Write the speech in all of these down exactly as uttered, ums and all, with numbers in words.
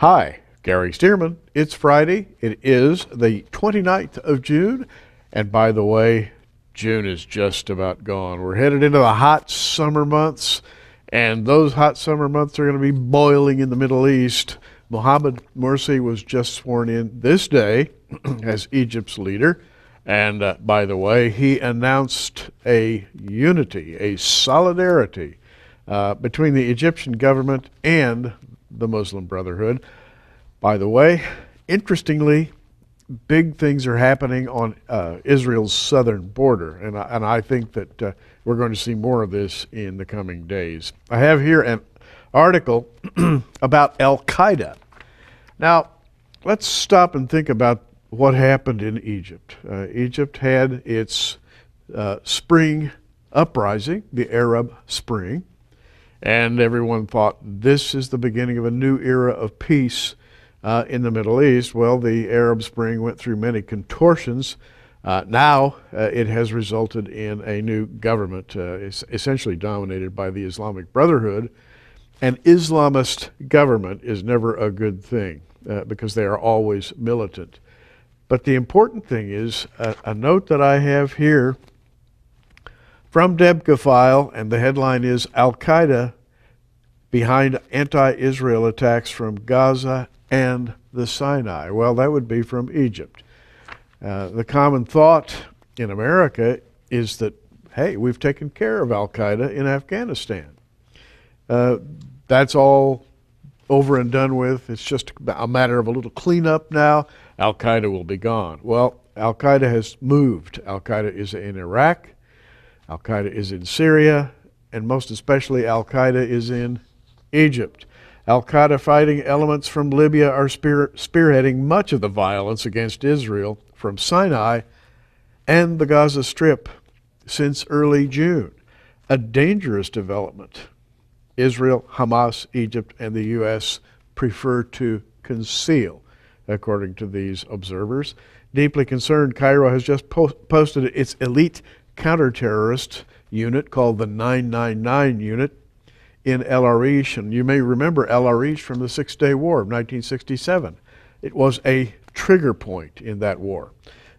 Hi, Gary Stearman. It's Friday. It is the twenty-ninth of June. And by the way, June is just about gone. We're headed into the hot summer months, and those hot summer months are going to be boiling in the Middle East. Mohamed Morsi was just sworn in this day as Egypt's leader. And uh, by the way, he announced a unity, a solidarity uh, between the Egyptian government and the Muslim Brotherhood. By the way, interestingly, big things are happening on uh, Israel's southern border, and I, and I think that uh, we're going to see more of this in the coming days. I have here an article about Al-Qaeda. Now, let's stop and think about what happened in Egypt. Uh, Egypt had its uh, spring uprising, the Arab Spring, and everyone thought this is the beginning of a new era of peace uh, in the Middle East. Well, the Arab Spring went through many contortions. Uh, now uh, it has resulted in a new government uh, is essentially dominated by the Islamic Brotherhood. An Islamist government is never a good thing uh, because they are always militant. But the important thing is a, a note that I have here from Debka file, and the headline is Al-Qaeda behind anti-Israel attacks from Gaza and the Sinai. Well, that would be from Egypt. Uh, the common thought in America is that, hey, we've taken care of Al-Qaeda in Afghanistan. Uh, that's all over and done with. It's just a matter of a little cleanup now. Al-Qaeda will be gone. Well, Al-Qaeda has moved. Al-Qaeda is in Iraq. Al-Qaeda is in Syria, and most especially Al-Qaeda is in Egypt. Al-Qaeda fighting elements from Libya are spear spearheading much of the violence against Israel from Sinai and the Gaza Strip since early June, a dangerous development. Israel, Hamas, Egypt, and the U S prefer to conceal, according to these observers. Deeply concerned, Cairo has just po posted its elite counter-terrorist unit called the nine nine nine unit in El Arish, and you may remember El Arish from the Six-Day War of nineteen sixty-seven. It was a trigger point in that war.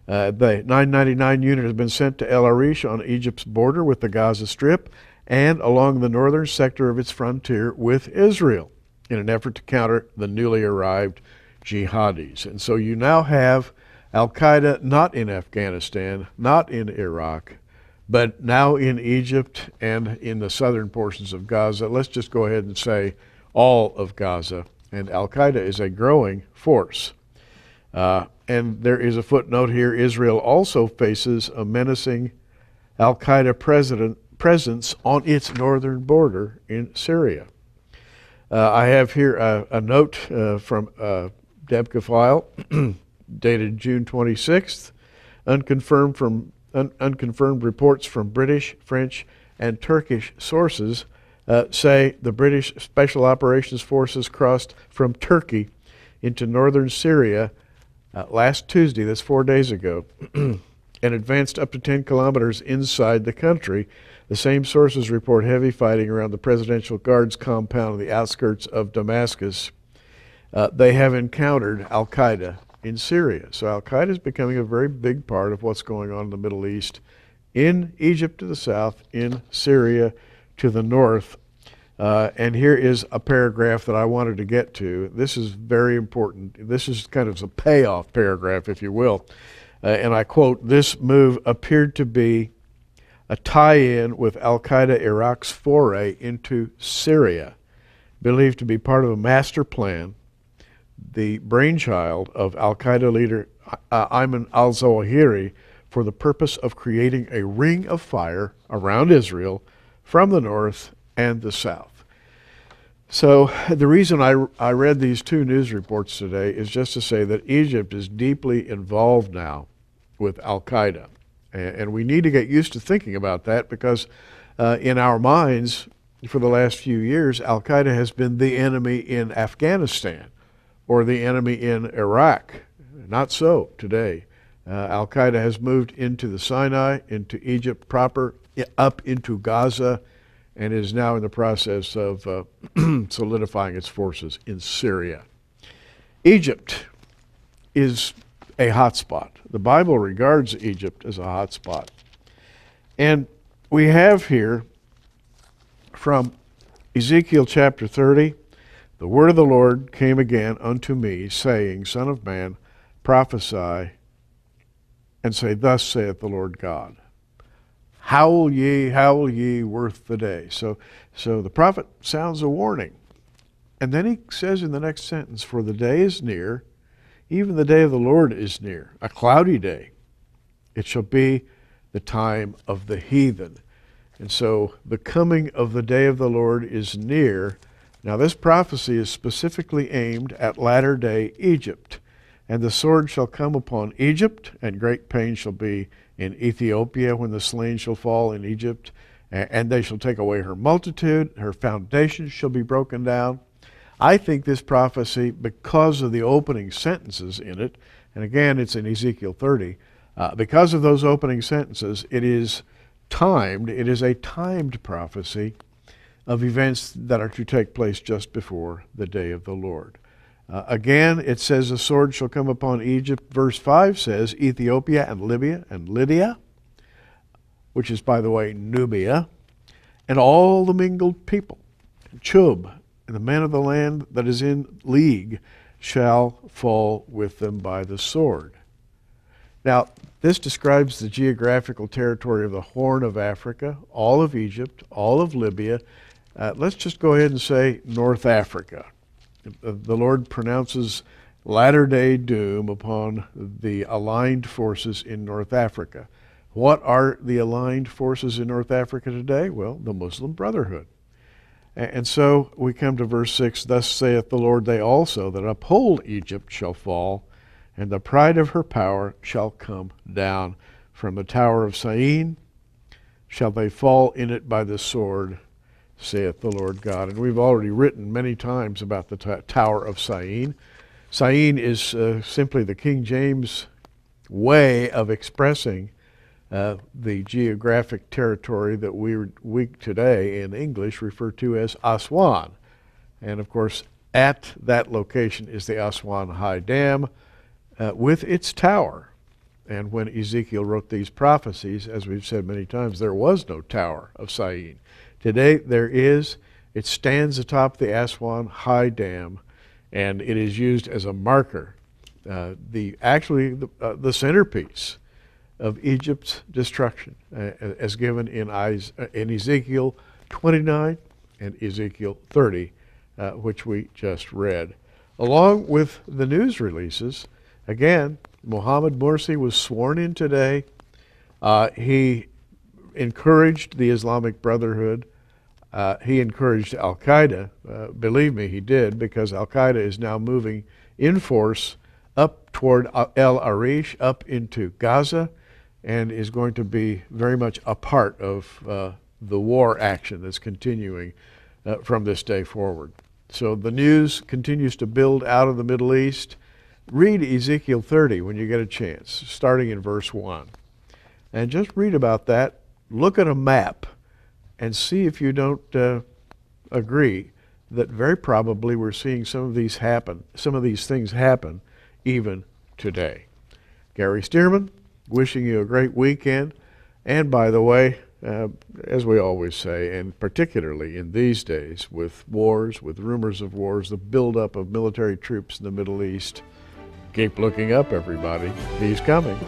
Uh, the nine ninety-nine unit has been sent to El Arish on Egypt's border with the Gaza Strip and along the northern sector of its frontier with Israel in an effort to counter the newly arrived jihadis. And so you now have Al-Qaeda not in Afghanistan, not in Iraq, but now in Egypt and in the southern portions of Gaza. Let's just go ahead and say all of Gaza. And Al-Qaeda is a growing force. Uh, and there is a footnote here. Israel also faces a menacing Al-Qaeda president presence on its northern border in Syria. Uh, I have here a, a note uh, from uh, Debka file dated June twenty-sixth, unconfirmed from un unconfirmed reports from British, French, and Turkish sources uh, say the British Special Operations Forces crossed from Turkey into northern Syria uh, last Tuesday, that's four days ago, and advanced up to ten kilometers inside the country. The same sources report heavy fighting around the Presidential Guards compound on the outskirts of Damascus. Uh, they have encountered Al-Qaeda in Syria. So Al-Qaeda is becoming a very big part of what's going on in the Middle East, in Egypt to the south, in Syria to the north. Uh, and here is a paragraph that I wanted to get to. This is very important. This is kind of a payoff paragraph, if you will. Uh, and I quote, "This move appeared to be a tie-in with Al-Qaeda Iraq's foray into Syria, believed to be part of a master plan, the brainchild of Al-Qaeda leader uh, Ayman al-Zawahiri, for the purpose of creating a ring of fire around Israel from the north and the south." So the reason I, I read these two news reports today is just to say that Egypt is deeply involved now with Al-Qaeda. And we need to get used to thinking about that, because uh, in our minds, for the last few years, Al-Qaeda has been the enemy in Afghanistan or the enemy in Iraq. Not so today. Uh, Al-Qaeda has moved into the Sinai, into Egypt proper, up into Gaza, and is now in the process of uh, solidifying its forces in Syria. Egypt is a hotspot. The Bible regards Egypt as a hotspot. And we have here from Ezekiel chapter thirty, the word of the Lord came again unto me, saying, Son of man, prophesy and say, Thus saith the Lord God. Howl ye, howl ye, worth the day. So, so the prophet sounds a warning. And then he says in the next sentence, For the day is near, even the day of the Lord is near, a cloudy day. It shall be the time of the heathen. And so the coming of the day of the Lord is near. Now this prophecy is specifically aimed at latter-day Egypt. And the sword shall come upon Egypt, and great pain shall be in Ethiopia when the slain shall fall in Egypt, and they shall take away her multitude, her foundations shall be broken down. I think this prophecy, because of the opening sentences in it, and again it's in Ezekiel thirty, uh, because of those opening sentences, it is timed, it is a timed prophecy of events that are to take place just before the day of the Lord. Uh, again, it says a sword shall come upon Egypt. Verse five says Ethiopia and Libya and Lydia, which is, by the way, Nubia, and all the mingled people. Chub, and the men of the land that is in league, shall fall with them by the sword. Now, this describes the geographical territory of the Horn of Africa, all of Egypt, all of Libya. Uh, let's just go ahead and say North Africa. The Lord pronounces latter-day doom upon the aligned forces in North Africa. What are the aligned forces in North Africa today? Well, the Muslim Brotherhood. And so we come to verse six, Thus saith the Lord, they also that uphold Egypt shall fall, and the pride of her power shall come down. From the Tower of Syene shall they fall in it by the sword, saith the Lord God. And we've already written many times about the Tower of Syene. Syene is uh, simply the King James way of expressing uh, the geographic territory that we, we today in English refer to as Aswan. And of course, at that location is the Aswan High Dam uh, with its tower. And when Ezekiel wrote these prophecies, as we've said many times, there was no Tower of Syene. Today there is. It stands atop the Aswan High Dam, and it is used as a marker. Uh, the, actually, the, uh, the centerpiece of Egypt's destruction, uh, as given in, in Ezekiel twenty-nine and Ezekiel thirty, uh, which we just read. Along with the news releases, again, Mohamed Morsi was sworn in today. Uh, he encouraged the Islamic Brotherhood. Uh, he encouraged Al-Qaeda, uh, believe me, he did, because Al-Qaeda is now moving in force up toward El Arish, up into Gaza, and is going to be very much a part of uh, the war action that's continuing uh, from this day forward. So the news continues to build out of the Middle East. Read Ezekiel thirty when you get a chance, starting in verse one. And just read about that. Look at a map and see if you don't uh, agree that very probably we're seeing some of these happen, some of these things happen even today. Gary Stearman, wishing you a great weekend. And by the way, uh, as we always say, and particularly in these days with wars, with rumors of wars, the buildup of military troops in the Middle East, keep looking up, everybody. He's coming.